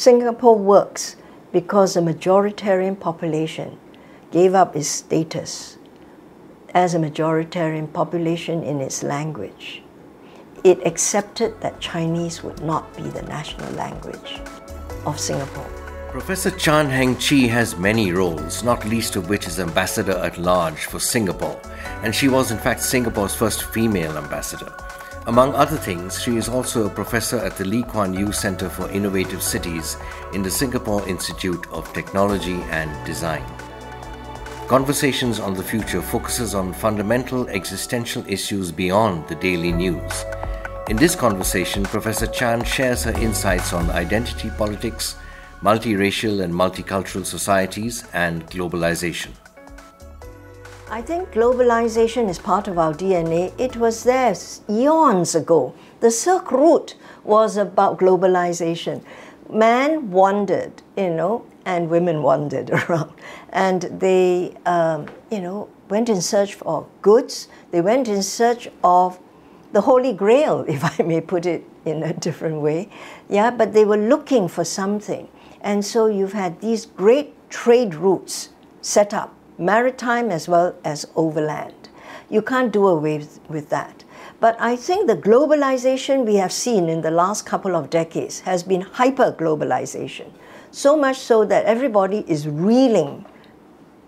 Singapore works because the majoritarian population gave up its status as a majoritarian population in its language. It accepted that Chinese would not be the national language of Singapore. Professor Chan Heng Chee has many roles, not least of which is Ambassador at Large for Singapore, and she was in fact Singapore's first female ambassador. Among other things, she is also a professor at the Lee Kuan Yew Centre for Innovative Cities in the Singapore Institute of Technology and Design. Conversations on the Future focuses on fundamental existential issues beyond the daily news. In this conversation, Professor Chan shares her insights on identity politics, multiracial and multicultural societies, and globalization. I think globalization is part of our DNA. It was there eons ago. The Silk Route was about globalization. Man wandered, and women wandered around. And they, went in search for goods. They went in search of the Holy Grail, if I may put it in a different way. Yeah, but they were looking for something. And so you've had these great trade routes set up, maritime as well as overland. You can't do away with that. But I think the globalization we have seen in the last couple of decades has been hyper-globalization, so much so that everybody is reeling,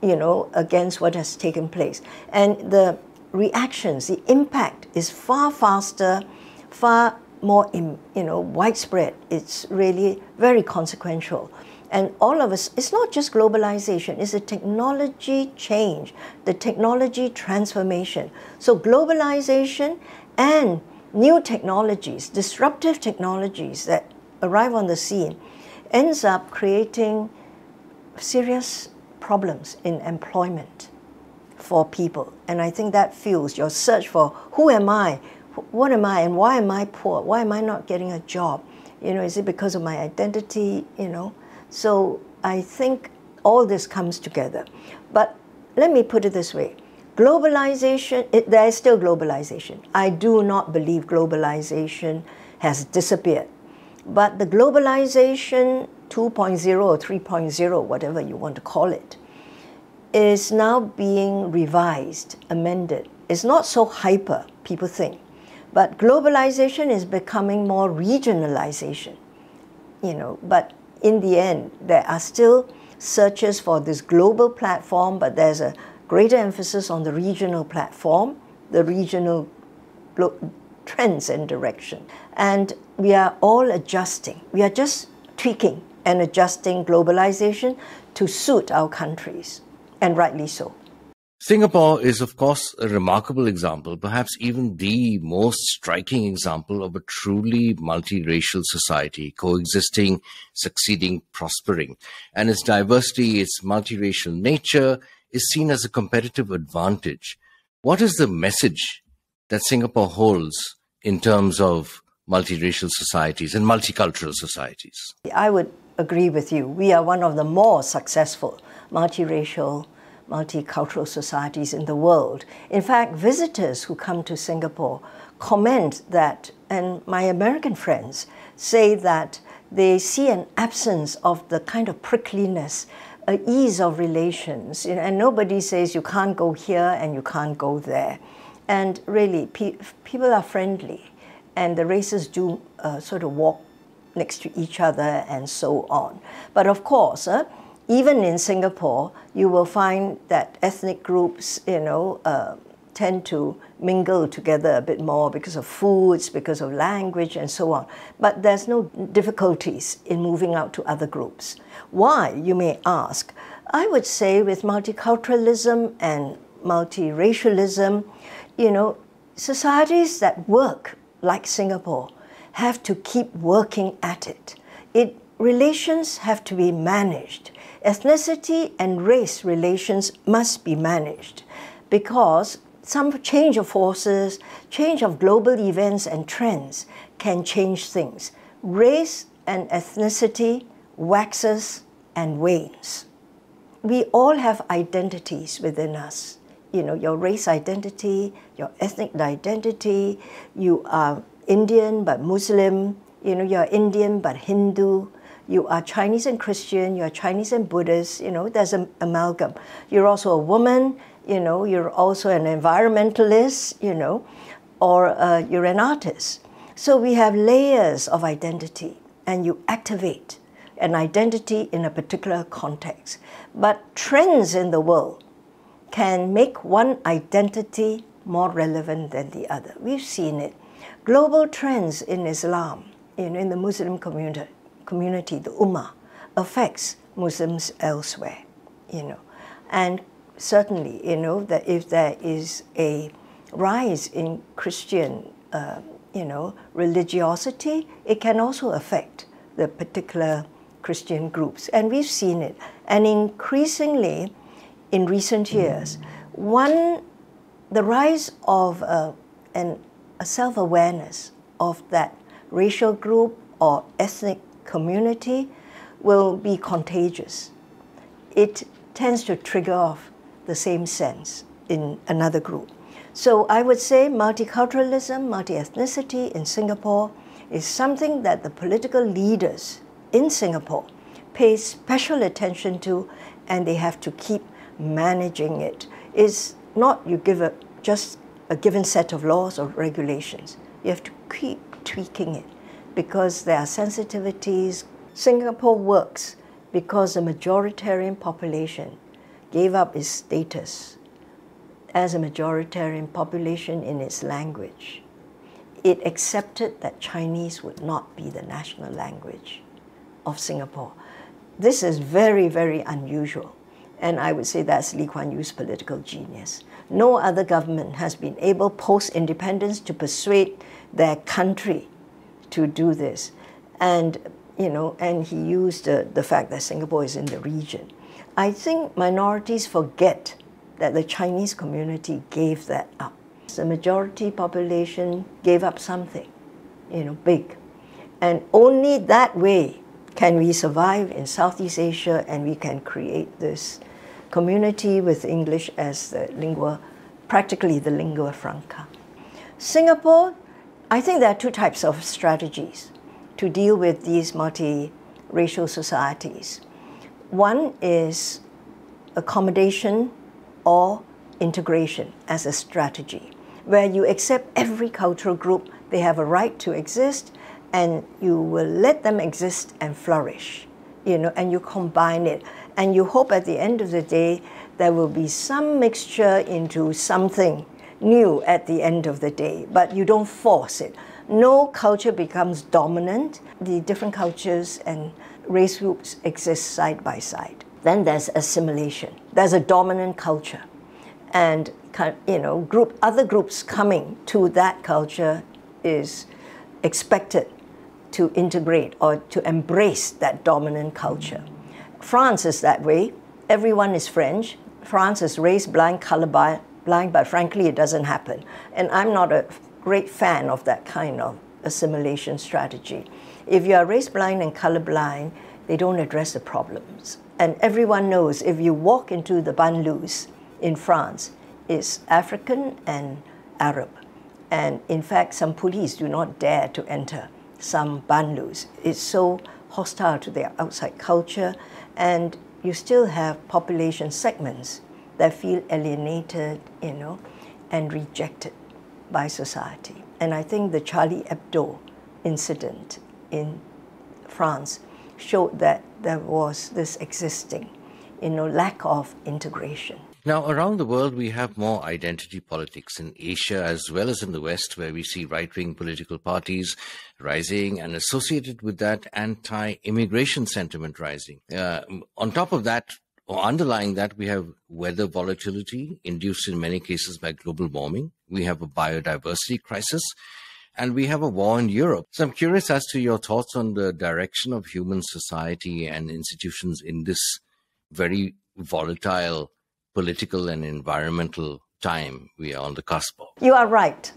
against what has taken place. And the reactions, the impact is far faster, far more, widespread. It's really very consequential. And all of us, it's not just globalization, it's a technology change, the technology transformation. So globalization and new technologies, disruptive technologies that arrive on the scene, ends up creating serious problems in employment for people. And I think that fuels your search for who am I, what am I, and why am I poor? Why am I not getting a job? Is it because of my identity, So I think all this comes together. But let me put it this way. Globalization, there is still globalization. I do not believe globalization has disappeared. But the globalization 2.0 or 3.0, whatever you want to call it, is now being revised, amended. It's not so hyper, people think. But globalization is becoming more regionalization, but in the end, there are still searches for this global platform, but there's a greater emphasis on the regional platform, the regional trends and direction. And we are all adjusting. We are just tweaking and adjusting globalization to suit our countries, and rightly so. Singapore is, of course, a remarkable example, perhaps even the most striking example of a truly multiracial society, coexisting, succeeding, prospering. And its diversity, its multiracial nature is seen as a competitive advantage. What is the message that Singapore holds in terms of multiracial societies and multicultural societies? I would agree with you. We are one of the more successful multiracial multicultural societies in the world. In fact, visitors who come to Singapore comment that, and my American friends say that they see an absence of the kind of prickliness, ease of relations, and nobody says you can't go here and you can't go there. And really, people are friendly, and the races do sort of walk next to each other and so on. But of course, even in Singapore, you will find that ethnic groups, tend to mingle together a bit more because of foods, because of language, and so on. But there's no difficulties in moving out to other groups. Why, you may ask? I would say with multiculturalism and multiracialism, societies that work like Singapore have to keep working at it. Relations have to be managed. Ethnicity and race relations must be managed because some change of forces, change of global events and trends can change things. Race and ethnicity waxes and wanes. We all have identities within us. Your race identity, your ethnic identity, you are Indian but Muslim, you're Indian but Hindu, you are Chinese and Christian, you are Chinese and Buddhist, you know, there's an amalgam. You're also a woman, you know, you're also an environmentalist, you know, or you're an artist. So we have layers of identity, and you activate an identity in a particular context. But trends in the world can make one identity more relevant than the other. We've seen it. Global trends in Islam, in the Muslim community, the Ummah, affects Muslims elsewhere, And certainly, that if there is a rise in Christian, religiosity, it can also affect the particular Christian groups. And we've seen it. And increasingly, in recent years, the rise of a self-awareness of that racial group or ethnic community will be contagious. It tends to trigger off the same sense in another group. So I would say multiculturalism, multi-ethnicity in Singapore is something that the political leaders in Singapore pay special attention to, and they have to keep managing it. It's not you give just a given set of laws or regulations. You have to keep tweaking it because there are sensitivities. Singapore works because the majoritarian population gave up its status as a majoritarian population in its language. It accepted that Chinese would not be the national language of Singapore. This is very, very unusual. And I would say that's Lee Kuan Yew's political genius. No other government has been able post-independence to persuade their country to do this. And, and he used the fact that Singapore is in the region. I think minorities forget that the Chinese community gave that up. The majority population gave up something, big. And only that way can we survive in Southeast Asia, and we can create this community with English as the lingua, practically the lingua franca. Singapore, I think there are two types of strategies to deal with these multiracial societies. One is accommodation or integration as a strategy, where you accept every cultural group, they have a right to exist, and you will let them exist and flourish, and you combine it. And you hope at the end of the day, there will be some mixture into something new at the end of the day, but you don't force it. No culture becomes dominant. The different cultures and race groups exist side by side. Then there's assimilation. There's a dominant culture. And, other groups coming to that culture is expected to integrate or to embrace that dominant culture. France is that way. Everyone is French. France is race blind, color blind, but frankly, it doesn't happen. And I'm not a great fan of that kind of assimilation strategy. If you are race blind and color blind, they don't address the problems. And everyone knows if you walk into the banlieues in France, it's African and Arab. And in fact, some police do not dare to enter some banlieues. It's so hostile to their outside culture, and you still have population segments that feel alienated, and rejected by society. And I think the Charlie Hebdo incident in France showed that there was this existing, lack of integration. Now, around the world, we have more identity politics in Asia as well as in the West, where we see right-wing political parties rising, and associated with that, anti-immigration sentiment rising. On top of that, or underlying that, we have weather volatility induced in many cases by global warming. We have a biodiversity crisis, and we have a war in Europe. So I'm curious as to your thoughts on the direction of human society and institutions in this very volatile political and environmental time we are on the cusp of. You are right.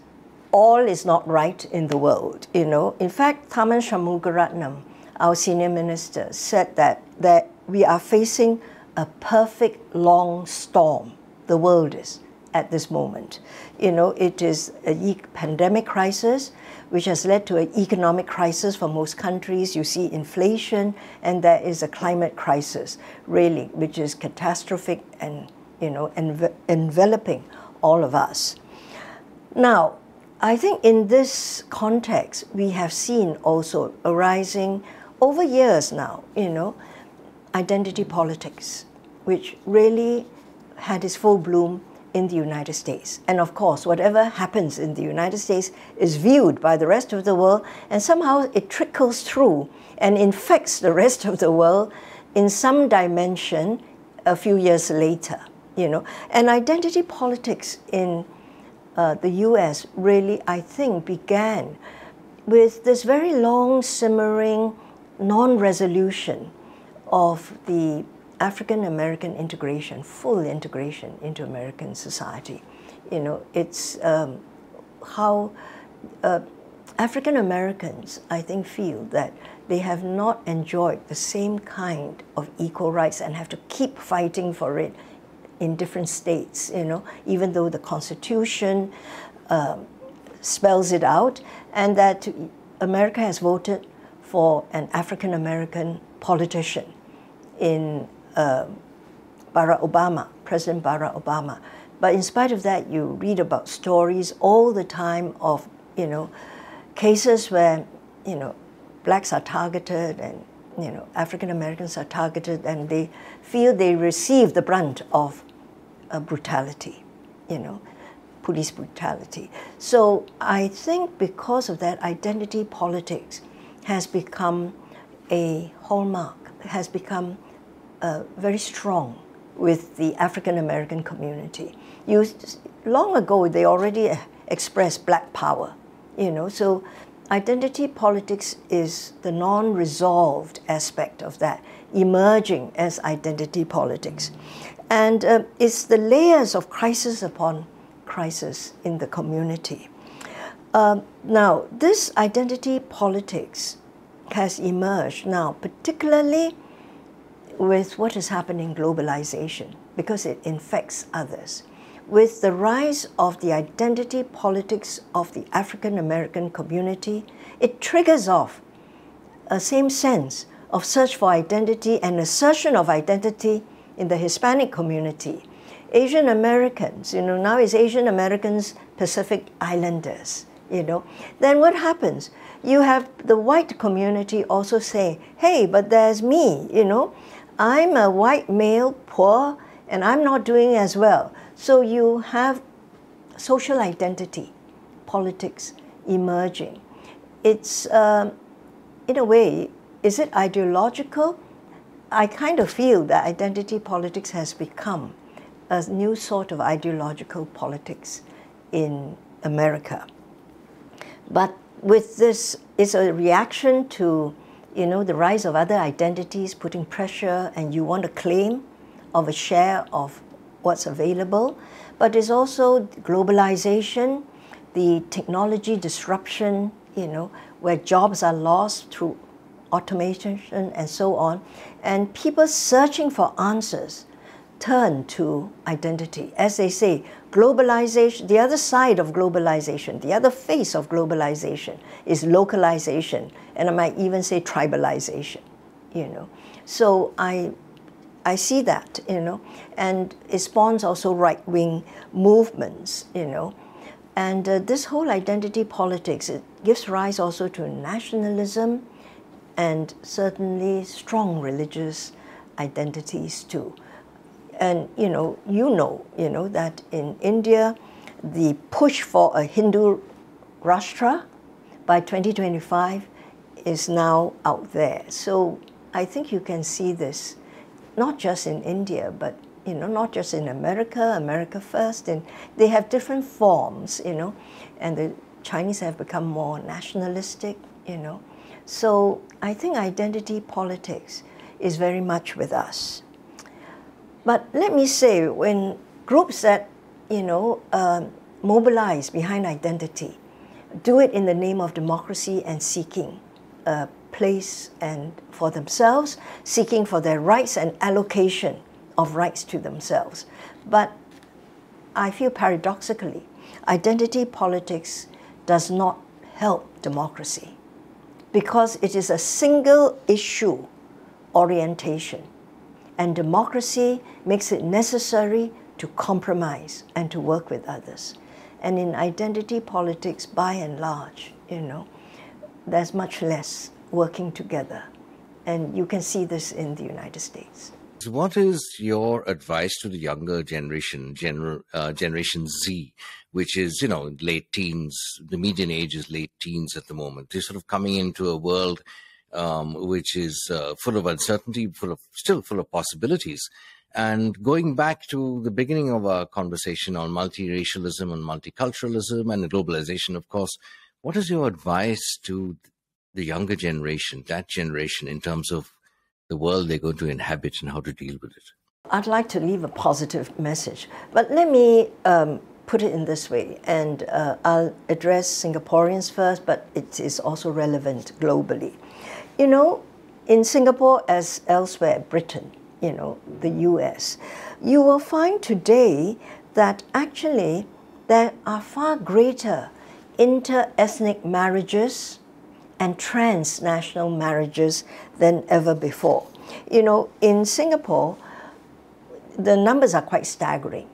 All is not right in the world, In fact, Tharman Shanmugaratnam, our senior minister, said that we are facing a perfect long storm, the world is, at this moment. It is a pandemic crisis. which has led to an economic crisis for most countries. You see inflation, and there is a climate crisis, really, which is catastrophic and, you know, enveloping all of us. Now, I think in this context, we have seen also arising over years now, you know, identity politics, which really had its full bloom in the United States. And of course, whatever happens in the United States is viewed by the rest of the world, and somehow it trickles through and infects the rest of the world in some dimension a few years later, you know. And identity politics in the US really, I think, began with this very long simmering non-resolution of the African-American integration, full integration into American society. You know, it's how African-Americans, I think, feel that they have not enjoyed the same kind of equal rights and have to keep fighting for it in different states, you know, even though the Constitution spells it out, and that America has voted for an African-American politician in Barack Obama, President Barack Obama. But in spite of that, you read about stories all the time of, you know, cases where, you know, blacks are targeted and, you know, African-Americans are targeted, and they feel they receive the brunt of brutality, you know, police brutality. So I think because of that, identity politics has become a hallmark, has become very strong with the African-American community. Long ago, they already expressed black power, you know, so identity politics is the non-resolved aspect of that, emerging as identity politics. And it's the layers of crisis upon crisis in the community. Now, this identity politics has emerged now, particularly with what is happening in globalization, because it infects others. With the rise of the identity politics of the African-American community, it triggers off a same sense of search for identity and assertion of identity in the Hispanic community. Asian Americans, you know, now it's Asian Americans, Pacific Islanders, you know. Then what happens? You have the white community also saying, hey, but there's me, you know. I'm a white male, poor, and I'm not doing as well. So you have social identity politics emerging. It's, in a way, is it ideological? I kind of feel that identity politics has become a new sort of ideological politics in America. But with this, it's a reaction to, you know, the rise of other identities, putting pressure, and you want a claim of a share of what's available, but it's also globalization, the technology disruption, you know, where jobs are lost through automation and so on. And people searching for answers turn to identity. As they say, globalization, the other side of globalization, the other face of globalization is localization, and I might even say tribalization, you know. So I see that, you know, and it spawns also right-wing movements, you know. And this whole identity politics, it gives rise also to nationalism and certainly strong religious identities too. And, you know that in India, the push for a Hindu Rashtra by 2025 is now out there. So I think you can see this not just in India, but, you know, not just in America, America first, and they have different forms, you know, and the Chinese have become more nationalistic, you know. So I think identity politics is very much with us. But let me say, when groups that, you know, mobilize behind identity, do it in the name of democracy and seeking place and for themselves, seeking for their rights and allocation of rights to themselves. But I feel paradoxically, identity politics does not help democracy because it is a single issue orientation, and democracy makes it necessary to compromise and to work with others. And in identity politics, by and large, you know, there's much less working together. And you can see this in the United States. What is your advice to the younger generation, Generation Z, which is, you know, late teens, the median age is late teens at the moment. They're sort of coming into a world which is full of uncertainty, still full of possibilities. And going back to the beginning of our conversation on multiracialism and multiculturalism and globalization, of course, what is your advice to the younger generation, that generation, in terms of the world they're going to inhabit and how to deal with it? I'd like to leave a positive message, but let me put it in this way, and I'll address Singaporeans first, but it is also relevant globally. You know, in Singapore as elsewhere, Britain, you know, the US, you will find today that actually there are far greater inter-ethnic marriages and transnational marriages than ever before. You know, in Singapore, the numbers are quite staggering.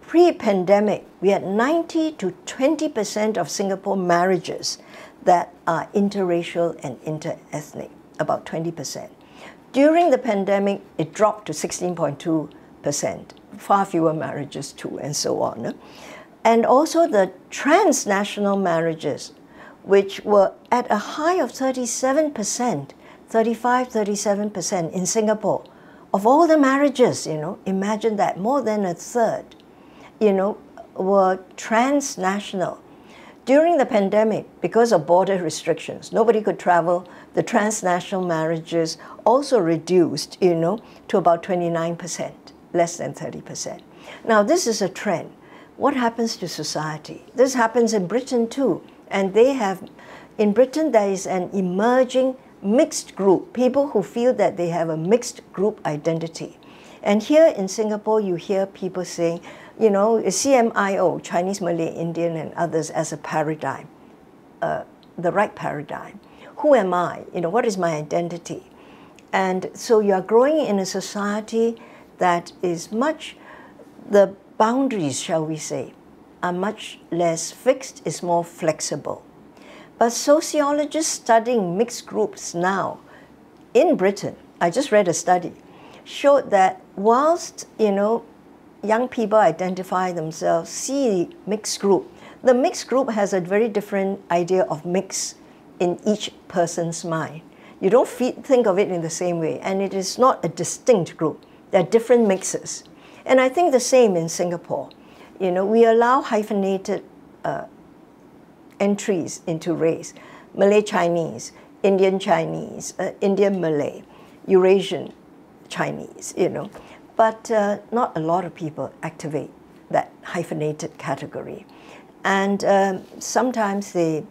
Pre-pandemic, we had 90 to 20% of Singapore marriages that are interracial and inter-ethnic, about 20%. During the pandemic, it dropped to 16.2%, far fewer marriages too, and so on. And also the transnational marriages, which were at a high of 37% in Singapore. Of all the marriages, you know, imagine that, more than a third, you know, were transnational. During the pandemic, because of border restrictions, nobody could travel, the transnational marriages also reduced, you know, to about 29%, less than 30%. Now, this is a trend. What happens to society? This happens in Britain too. And they have, in Britain, there is an emerging mixed group, people who feel that they have a mixed group identity. And here in Singapore, you hear people saying, you know, CMIO, Chinese, Malay, Indian, and others as a paradigm, the right paradigm. Who am I? You know, what is my identity? And so you are growing in a society that is much, the boundaries, shall we say, are much less fixed, is more flexible. But sociologists studying mixed groups now in Britain, I just read a study, showed that whilst, you know, young people identify themselves, see mixed group, the mixed group has a very different idea of mix in each person's mind. You don't think of it in the same way, and it is not a distinct group. There are different mixes. And I think the same in Singapore. You know, we allow hyphenated entries into race. Malay Chinese, Indian Malay, Eurasian Chinese, you know. But not a lot of people activate that hyphenated category. And sometimes they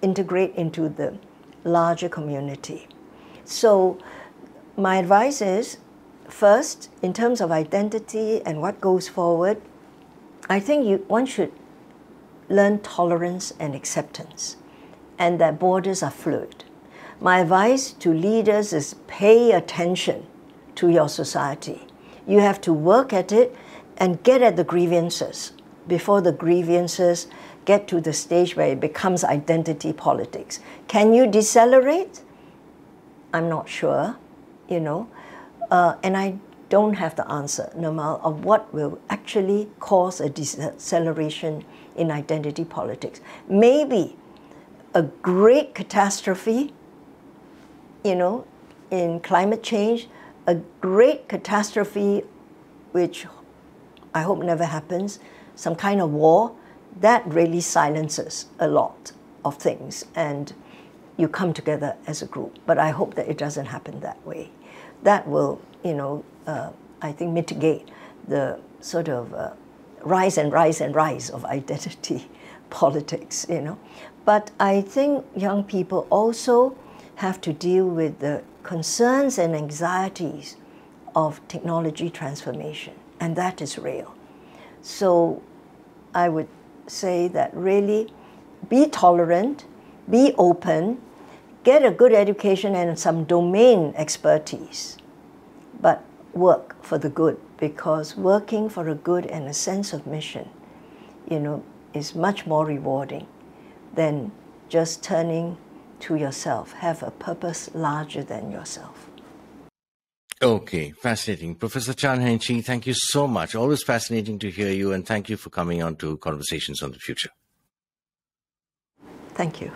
integrate into the larger community. So my advice is, first, in terms of identity and what goes forward, I think one should learn tolerance and acceptance, and that borders are fluid. My advice to leaders is pay attention to your society. You have to work at it and get at the grievances before the grievances get to the stage where it becomes identity politics. Can you decelerate? I'm not sure, you know. And I don't have the answer, Nirmal, of what will actually cause a deceleration in identity politics. Maybe a great catastrophe, you know, in climate change, a great catastrophe, which I hope never happens, some kind of war, that really silences a lot of things and you come together as a group. But I hope that it doesn't happen that way. That will, you know, I think mitigate the sort of rise of identity politics, you know. But I think young people also have to deal with the concerns and anxieties of technology transformation, and that is real. So I would say that really be tolerant, be open, get a good education and some domain expertise, but work for the good, because working for a good and a sense of mission, is much more rewarding than just turning to yourself. Have a purpose larger than yourself. Okay, fascinating. Professor Chan Heng Chee, thank you so much. Always fascinating to hear you, and thank you for coming on to Conversations on the Future. Thank you.